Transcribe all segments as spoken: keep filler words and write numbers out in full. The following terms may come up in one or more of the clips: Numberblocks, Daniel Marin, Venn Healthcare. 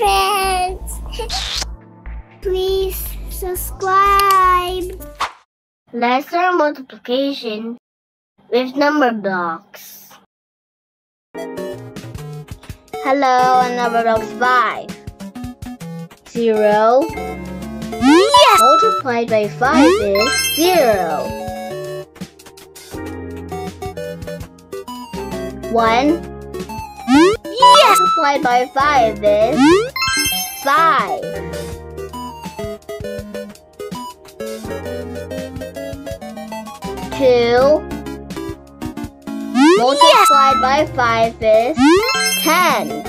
welcome, friends. Please subscribe. Let's learn multiplication with number blocks. Hello, and number blocks five. Zero. Yes! Multiplied by five is zero. One. Yes! Multiplied by five is five. Two. Multiplied by five is ten.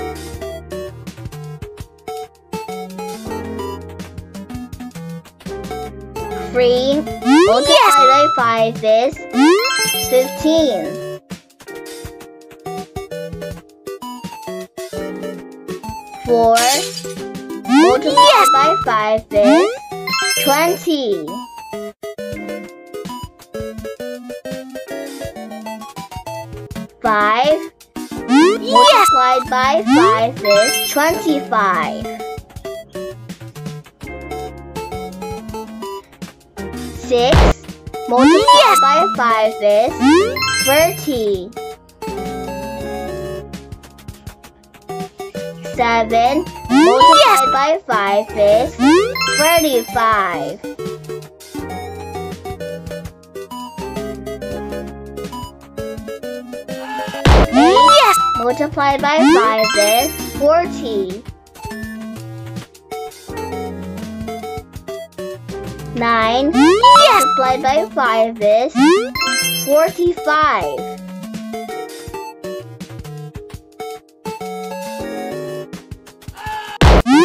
Three. Multiplied by five is fifteen. Four multiplied yes. by five is twenty. Five yes. multiplied by five is twenty-five. Six multiplied yes. by five is thirty. Seven multiplied by five is thirty-five. Eight multiplied by five is forty. Nine multiplied by five is forty-five.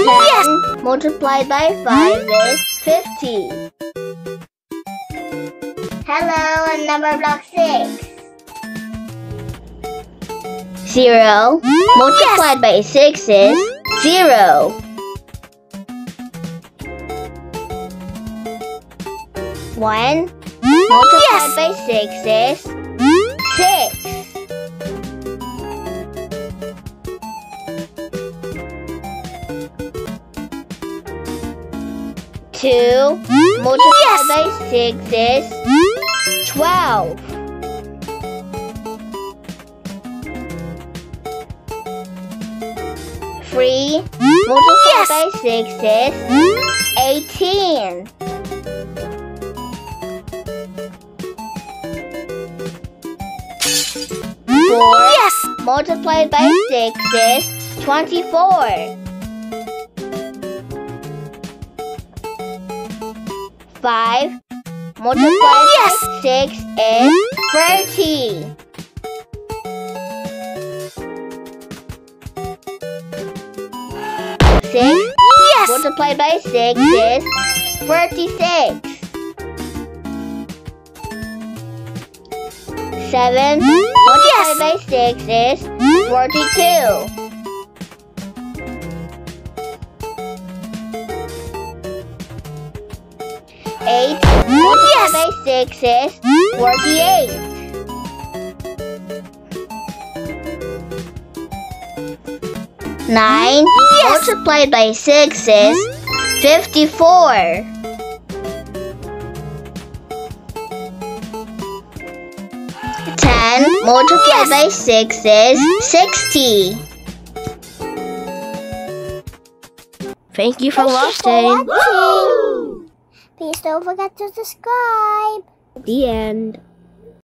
ten multiplied by five is fifty. Hello, and number block six. Zero multiplied yes. by six is zero. One multiplied yes. by six is six. two multiplied yes. by six is twelve. three multiplied yes. by six is eighteen. four yes. multiplied by six is twenty-four. Five multiplied yes. by six is thirty. Six yes. multiplied by six is thirty-six. Seven multiplied yes. by six is forty-two. eight multiplied yes. by six is forty-eight. nine yes. multiplied by six is fifty-four. ten multiplied yes. by six is sixty. Thank you for watching. Please don't forget to subscribe. The end.